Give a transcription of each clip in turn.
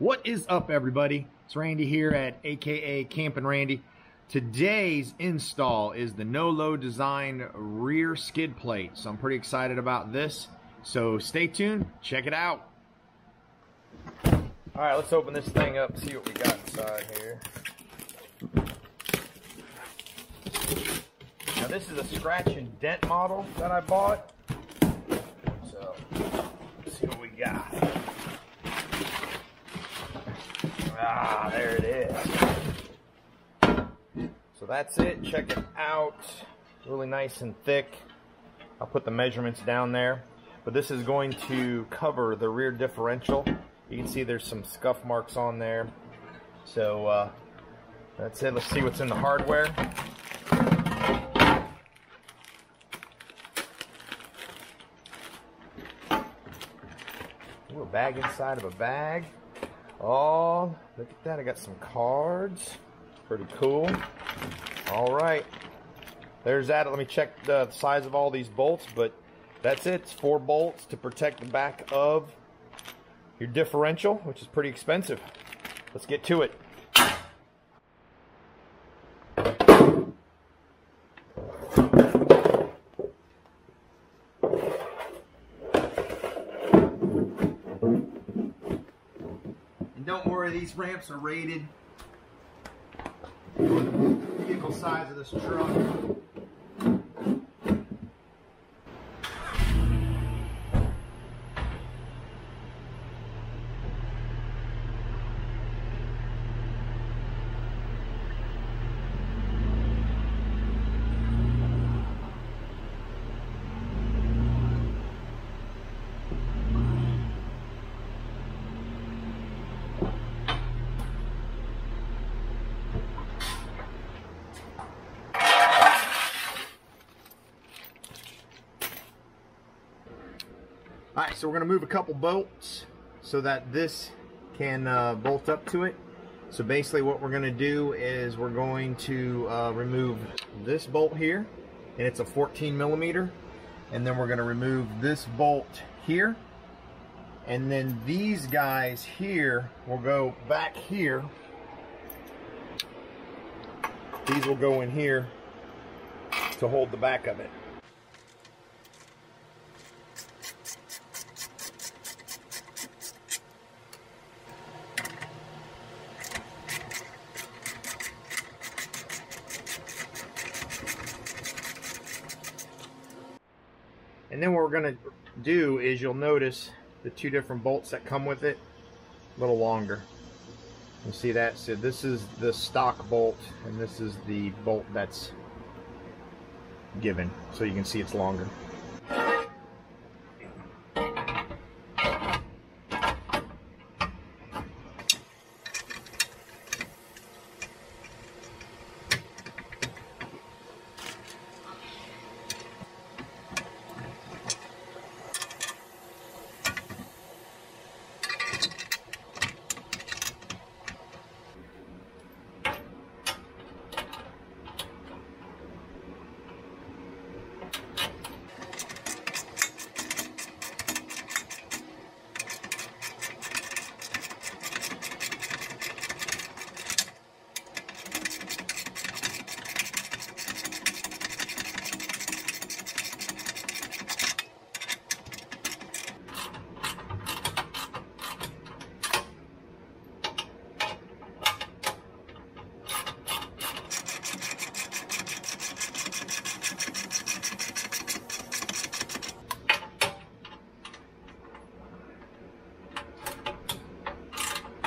What is up, everybody? It's Randy here at AKA Camping Randy. Today's install is the Nolo Design rear skid plate. So I'm pretty excited about this. So stay tuned, check it out. All right, let's open this thing up, see what we got inside here. Now this is a scratch and dent model that I bought. So let's see what we got. Ah, there it is. So that's it. Check it out. Really nice and thick. I'll put the measurements down there. But this is going to cover the rear differential. You can see there's some scuff marks on there. So that's it. Let's see what's in the hardware. Ooh, a bag inside of a bag. Oh, look at that. I got some cards. Pretty cool. All right. There's that. Let me check the size of all these bolts, but that's it. It's 4 bolts to protect the back of your differential, which is pretty expensive. Let's get to it. Don't worry, these ramps are rated for the vehicle size of this truck. Alright, so we're going to move a couple bolts so that this can bolt up to it. So basically what we're going to do is we're going to remove this bolt here, and it's a 14mm, and then we're going to remove this bolt here, and then these guys here will go back here. These will go in here to hold the back of it. And then what we're going to do is you'll notice the 2 different bolts that come with it a little longer. You see that? So this is the stock bolt, and this is the bolt that's given. So you can see it's longer.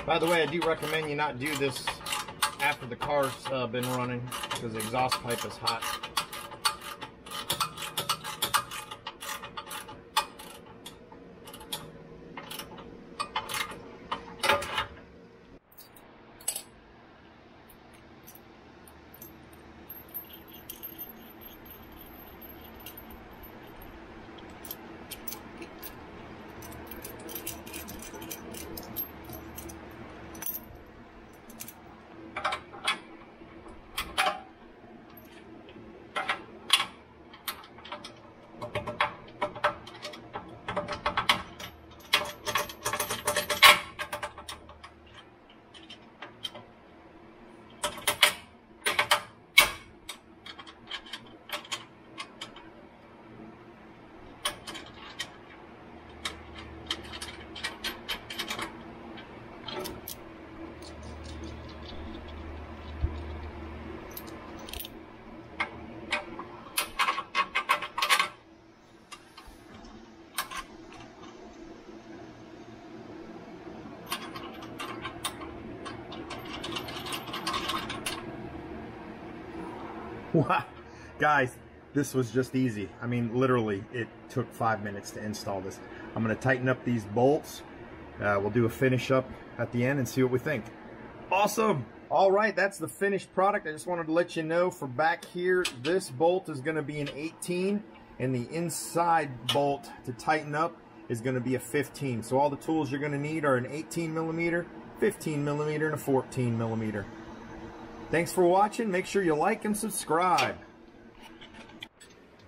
By the way, I do recommend you not do this after the car's been running, because the exhaust pipe is hot. Wow. Guys, this was just easy. I mean, literally, it took 5 minutes to install this. I'm going to tighten up these bolts. We'll do a finish up at the end and see what we think. Awesome. All right, that's the finished product. I just wanted to let you know for back here, this bolt is going to be an 18, and the inside bolt to tighten up is going to be a 15. So all the tools you're going to need are an 18 millimeter, 15 millimeter, and a 14 millimeter. Thanks for watching. Make sure you like and subscribe.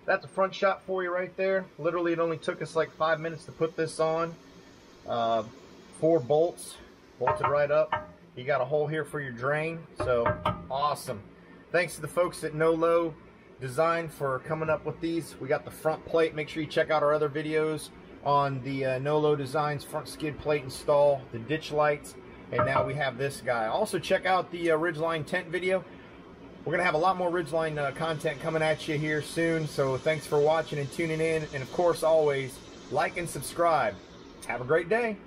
That's a front shot for you right there. Literally, it only took us like 5 minutes to put this on. 4 bolts, bolted right up. You got a hole here for your drain, so awesome. Thanks to the folks at Nolo Design for coming up with these. We got the front plate. Make sure you check out our other videos on the Nolo Design's front skid plate install, the ditch lights, and now we have this guy. Also check out the Ridgeline tent video. We're gonna have a lot more Ridgeline content coming at you here soon, so thanks for watching and tuning in, and of course always like and subscribe. Have a great day.